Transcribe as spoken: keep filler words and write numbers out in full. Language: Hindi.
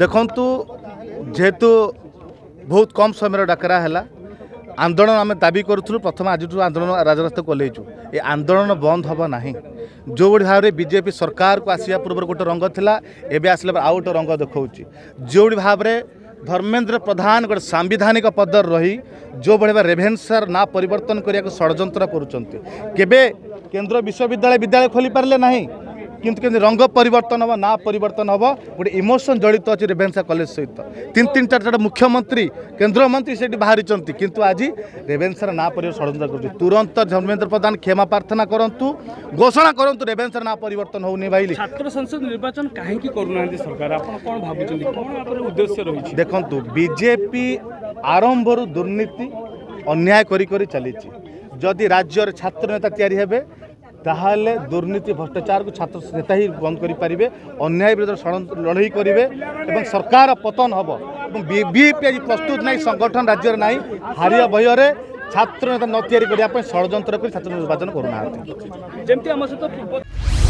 देखु जेहेतु बहुत कम समय डाकरा है आंदोलन आम दाबी करूँ प्रथम आज आंदोलन राजरास्ता को ओल्लू ये आंदोलन बंद हम ना जो भाव में बीजेपी सरकार को आसवा पूर्व गोटे रंग था एवं आसला आउ गोटे रंग देखा जो भाव में धर्मेन्द्र प्रधान गोटे सांविधानिक पदर रही जो भाव रेभेन्सार ना परिवर्तन करने षड्यंत्र केंद्र विश्वविद्यालय विद्यालय खोली पारे ना किंतु के रंग परिवर्तन हम ना परिवर्तन हम गोटे इमोशन जड़ित अच्छी रेभेन्सा कॉलेज सहित तीन तीन चार चार मुख्यमंत्री केंद्र मंत्री से बाहरी किंतु आज रेभेन्सार ना पर षड्यंत्र कर तुरंत धर्मेन्द्र प्रधान क्षमा प्रार्थना करूँ घोषणा करूँ रेभेन्सार ना परिवर्तन होनी भाई छात्र संसद निर्वाचन कहीं करूना सरकार भाव उद्देश्य रही देखो बीजेपी आरंभर दुर्नीति अन्याय कर चली जदि राज्य छात्र नेता या ताहले दुर्नीति भ्रष्टाचार को छात्र नेता ही बंद करें अन्याय विरोध लड़ाई करेंगे और सरकार पतन हम बीजेपी आज प्रस्तुत नहीं संगठन राज्य ना हारिया भयर छात्र नेता न या षड्यंत्र छात्र निर्वाचन करना।